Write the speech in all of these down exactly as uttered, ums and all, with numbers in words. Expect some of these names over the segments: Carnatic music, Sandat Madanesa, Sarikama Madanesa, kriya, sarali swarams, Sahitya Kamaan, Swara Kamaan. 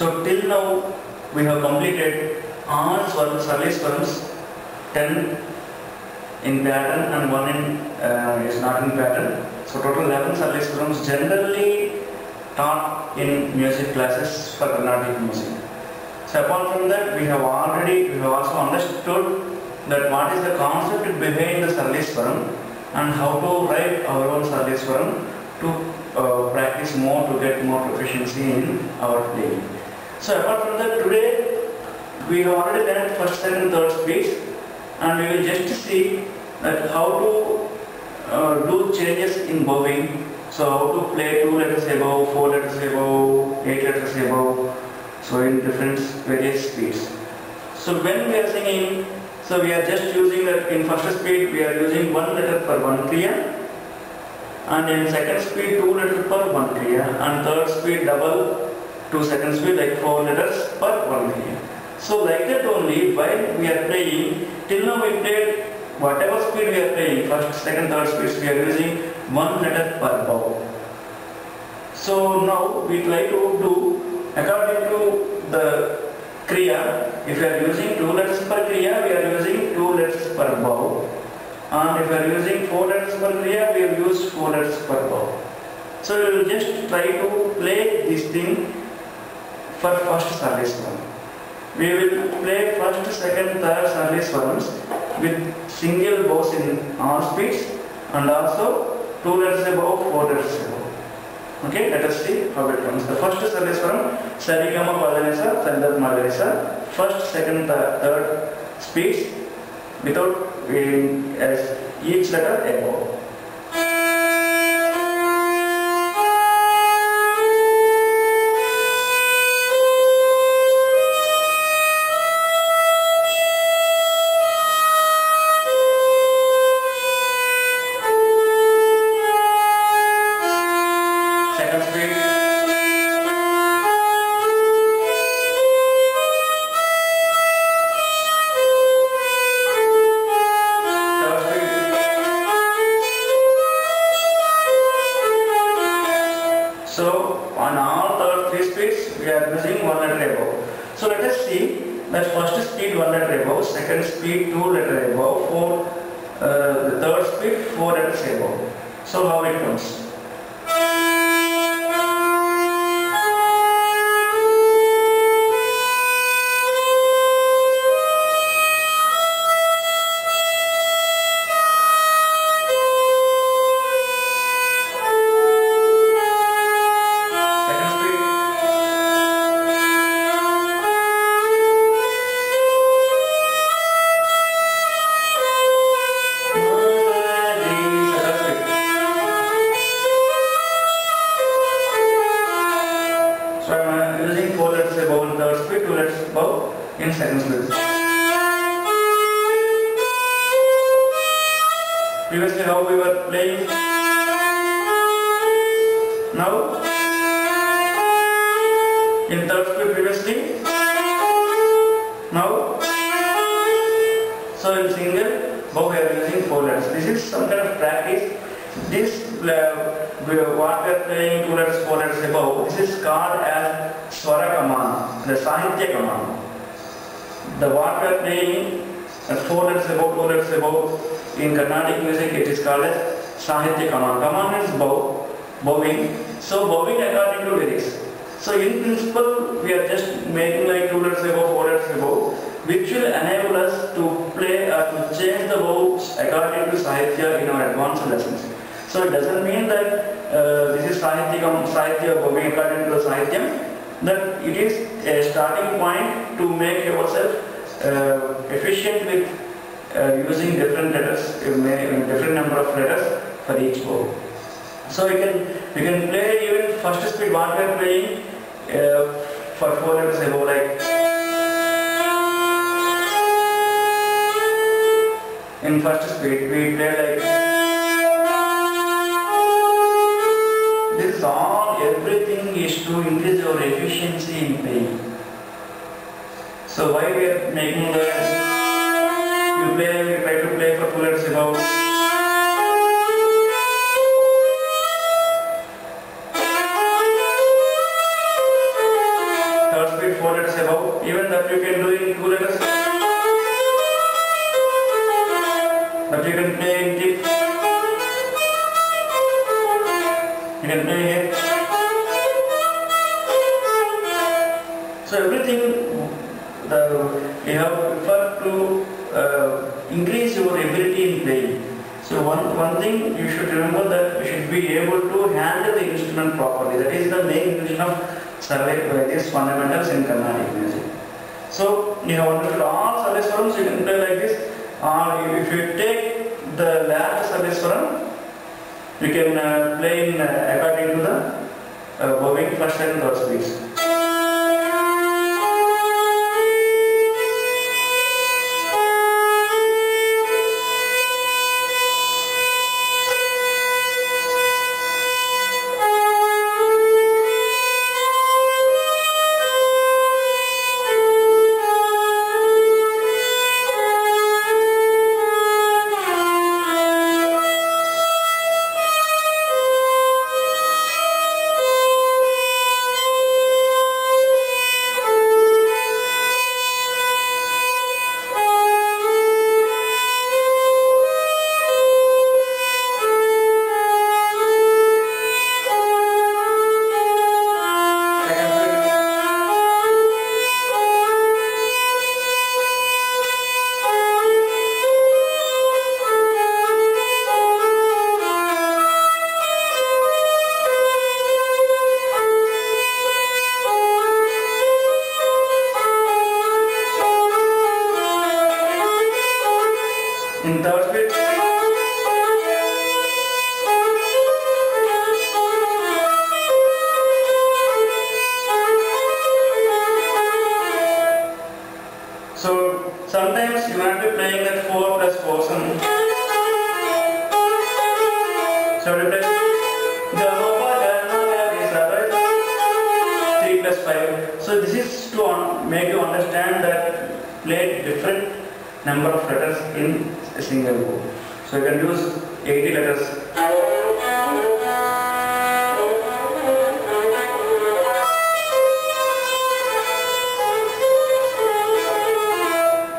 So till now we have completed all swarams, sarali swarams, ten in pattern and one in uh, is not in pattern. So total eleven sarali swarams generally taught in music classes for Carnatic music. So apart from that, we have already we have also understood that what is the concept behind the sarali swaram and how to write our own sarali swaram to uh, practice more, to get more proficiency in our playing. So apart from that, today we have already learned first, second, third speech, and we will just see that how to uh, do changes in bowing. So how to play two letters above, four letters above, eight letters above, so in different various speeds. So when we are singing, so we are just using that in first speed we are using one letter per one kriya, and in second speed two letters per one kriya, and third speed double to second speed like four letters per one kriya. So like that only while we are playing. Till now we played whatever speed we are playing, first, second, third speeds, we are using one letter per bow. So now we try to do according to the kriya. If we are using two letters per kriya, we are using two letters per bow, and if we are using four letters per kriya, we will use four letters per bow. So we will just try to play this thing for first sarali swaram. We will play first, second, third sarali swarams with single bows in all speeds and also two letters above, four letters above. Okay, let us see how it comes. The first sarali swaram, Sarikama Madanesa, Sandat Madanesa, first, second, third speeds without reading as each letter above. So on all third three speeds we are using one letter above. So let us see that first speed one letter above, second speed two letter above, four, uh, the third speed four letters above. So how it comes? In second speed. Previously how we were playing. Now in third speed previously. Now so in single bow we are using four letters. This is some kind of practice. This uh, what we are playing two letters, four letters above. This is called as Swara Kamaan, the Sahitya Kamaan. The what we are playing at four letters above, four letters above, in Carnatic music it is called as Sahitya Kamaan. Kamaan means bow, bowing. So bowing according to lyrics. So in principle we are just making like two letters above, four letters above, which will enable us to play or to change the bows according to Sahitya in our advanced lessons. So it doesn't mean that uh, this is Sahitya Sahitya bowing according to the Sahitya. That it is a starting point to make yourself uh, efficient with uh, using different letters, different number of letters for each bow. So you can you can play even first speed what we are playing uh, for four letters above like in first speed we play like this is all. Everything is to increase our efficiency in playing. So why we are making the you play, we try to play for two letters above. Third one feet four letters above. Even that you can do in two letters. That you can play in G. You can play here. So everything the, you have got to uh, increase your ability in playing. So one, one thing you should remember that you should be able to handle the instrument properly. That is the main intention of Sarikama fundamentals in Carnatic music. So you have understood all Sarali swarams, you can play like this. Or if you take the last Sarali swaram, you can uh, play in, uh, according to the uh, bowing first and third strings. In third beat, so sometimes you have to be playing at four plus four. Something. So you play three plus five. So this is to make you understand that play different number of letters in a single go. So you can use eighty letters.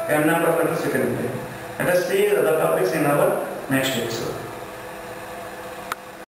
N number of letters you can play. Let us see the other topics in our next episode.